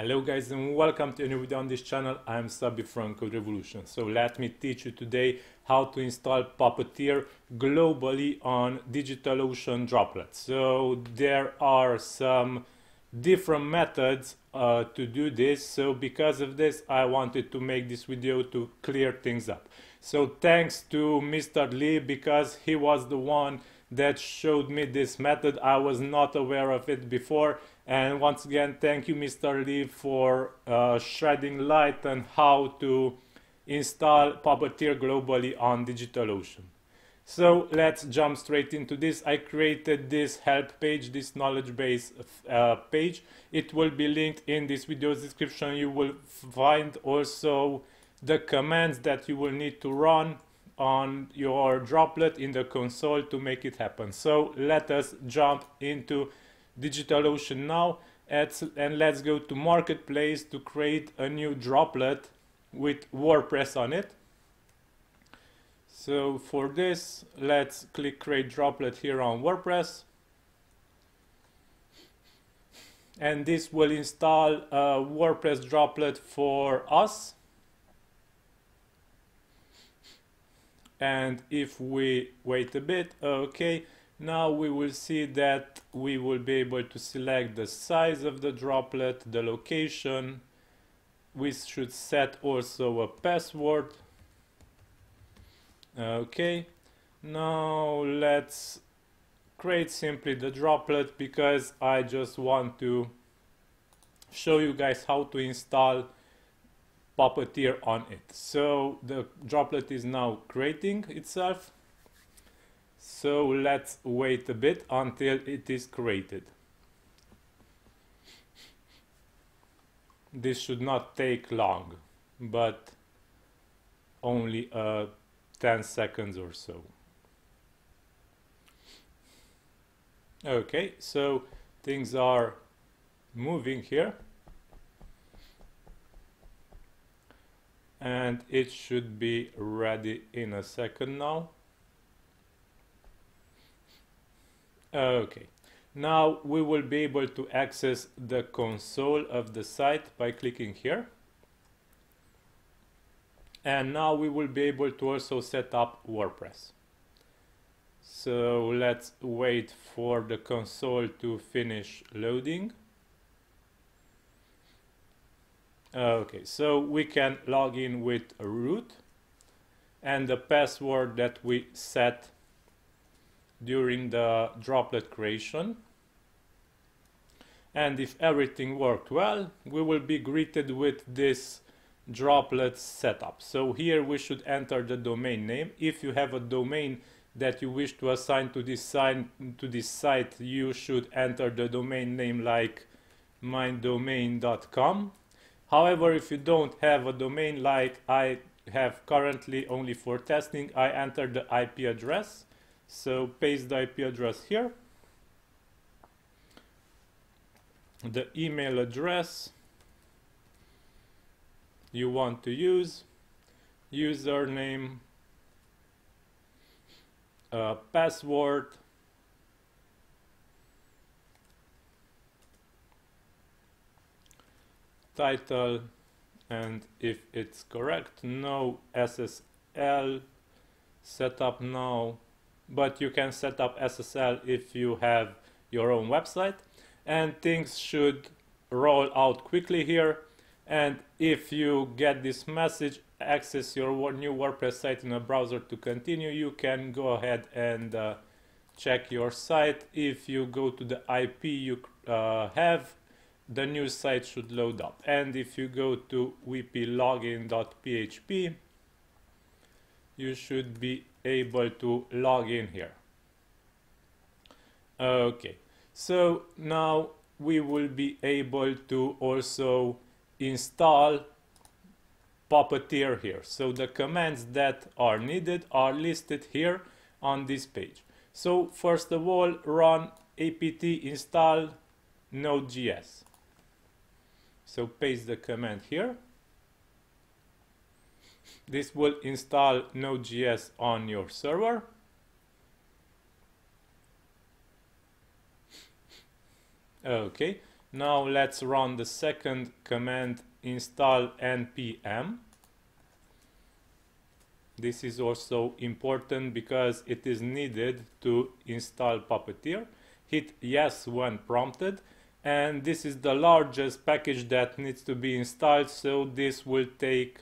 Hello guys and welcome to a new video on this channel. I am Sabi from Code Revolution. So let me teach you today how to install Puppeteer globally on DigitalOcean droplets. So there are some different methods to do this. So because of this I wanted to make this video to clear things up. So thanks to Mr. Lee, because he was the one that showed me this method. I was not aware of it before. And once again, thank you, Mr. Lee, for shedding light on how to install Puppeteer globally on DigitalOcean. So let's jump straight into this. I created this help page, this knowledge base page. It will be linked in this video's description. You will find also the commands that you will need to run on your droplet in the console to make it happen. So let us jump into DigitalOcean now and let's go to Marketplace to create a new droplet with WordPress on it. So for this, let's click create droplet here on WordPress, and this will install a WordPress droplet for us. And if we wait a bit, okay, now we will see that we will be able to select the size of the droplet, the location. We should set also a password. Okay, now let's create simply the droplet because I just want to show you guys how to install Puppeteer on it. So the droplet is now creating itself. So let's wait a bit until it is created. This should not take long, but only 10 seconds or so. Okay, so things are moving here. And it should be ready in a second now. Okay, now we will be able to access the console of the site by clicking here. And now we will be able to also set up WordPress. So let's wait for the console to finish loading. Okay, so we can log in with a root and the password that we set during the droplet creation. And if everything worked well, we will be greeted with this droplet setup. So here we should enter the domain name. If you have a domain that you wish to assign to this site, you should enter the domain name like mydomain.com. However, if you don't have a domain like I have currently only for testing, I entered the IP address. So paste the IP address here, the email address you want to use, username, password, title, and if it's correct, no SSL, setup now, but you can set up SSL if you have your own website. And things should roll out quickly here. And if you get this message, access your new WordPress site in a browser to continue, you can go ahead and check your site. If you go to the IP you have, the new site should load up. And if you go to wp-login.php, you should be able to log in here. Okay, so now we will be able to also install Puppeteer here. So the commands that are needed are listed here on this page. So first of all, run apt install node.js. So paste the command here. This will install Node.js on your server. Okay, Now let's run the second command, install npm. This is also important because it is needed to install Puppeteer. Hit yes when prompted, and this is the largest package that needs to be installed, so this will take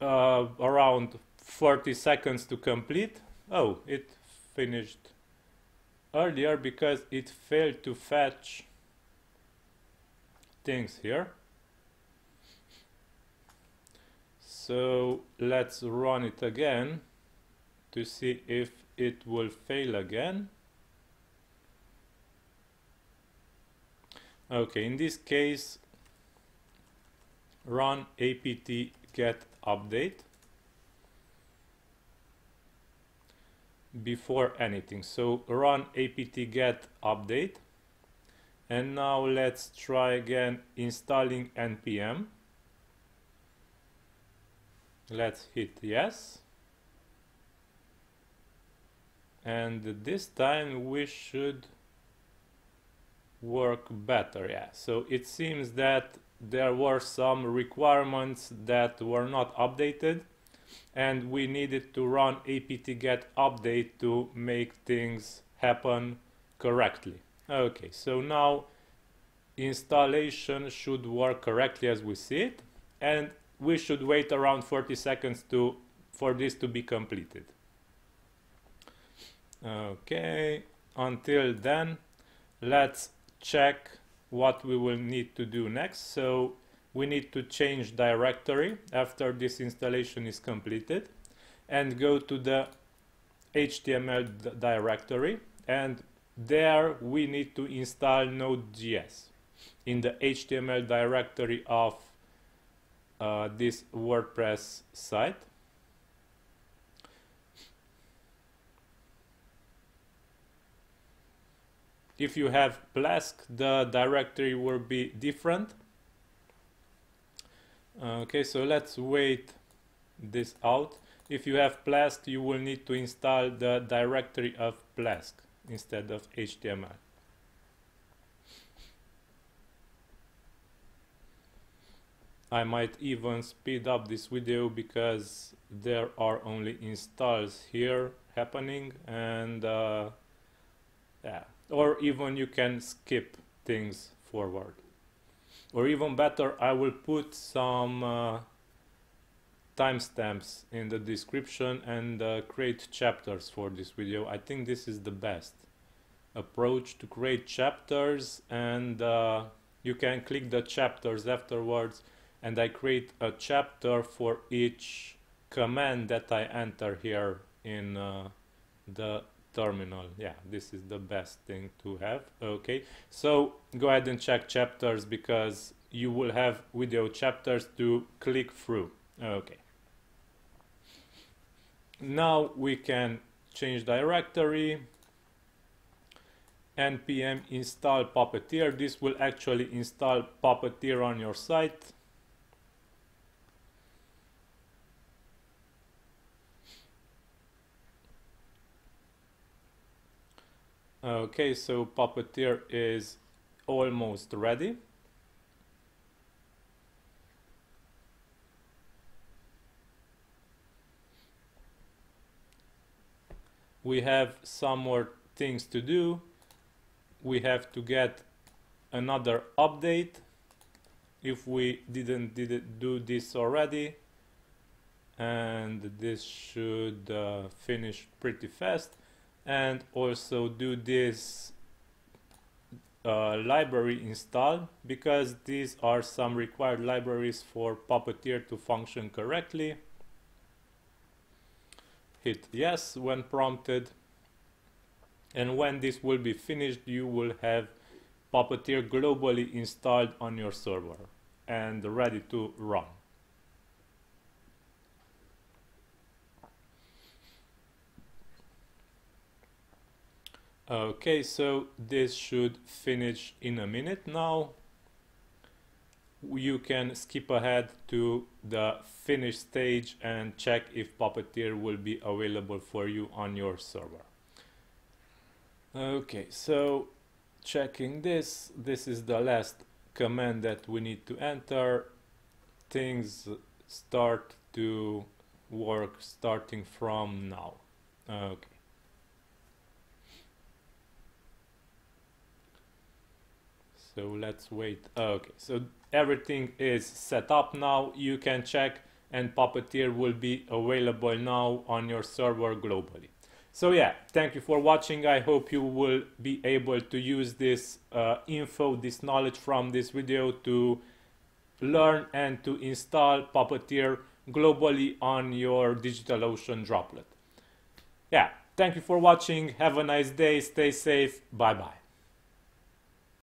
around 40 seconds to complete. Oh, it finished earlier because it failed to fetch things here. So let's run it again to see if it will fail again. Okay, in this case, run apt get update before anything. So run apt get update, and now let's try again installing npm. Let's hit yes, and this time we should work better. Yeah, so it seems that there were some requirements that were not updated, and we needed to run apt get update to make things happen correctly. Okay, so now installation should work correctly as we see it, and we should wait around 40 seconds for this to be completed. Okay, until then, let's check what we will need to do next. So we need to change directory after this installation is completed and go to the HTML directory, and there we need to install Node.js in the HTML directory of this WordPress site. If you have Plesk, the directory will be different. Okay, so let's wait this out. If you have Plesk, you will need to install the directory of Plesk instead of HTML. I might even speed up this video because there are only installs here happening, and yeah. Or even you can skip things forward. Or even better, I will put some timestamps in the description and create chapters for this video. I think this is the best approach, to create chapters, and you can click the chapters afterwards, and I create a chapter for each command that I enter here in the terminal. Yeah, this is the best thing to have. Okay, so go ahead and check chapters because you will have video chapters to click through. Okay, now we can change directory, npm install Puppeteer. This will actually install Puppeteer on your site. Okay, so Puppeteer is almost ready. We have some more things to do. We have to get another update if we didn't do this already, and this should finish pretty fast. And also do this library install, because these are some required libraries for Puppeteer to function correctly. Hit yes when prompted, and when this will be finished, you will have Puppeteer globally installed on your server and ready to run. Okay, so this should finish in a minute now. You can skip ahead to the finish stage and check if Puppeteer will be available for you on your server. Okay, so checking this. This is the last command that we need to enter. Things start to work starting from now. Okay. So let's wait. Okay, so everything is set up now. You can check, and Puppeteer will be available now on your server globally. So yeah, thank you for watching. I hope you will be able to use this info, this knowledge from this video to learn and to install Puppeteer globally on your DigitalOcean droplet. Yeah, thank you for watching. Have a nice day. Stay safe. Bye-bye.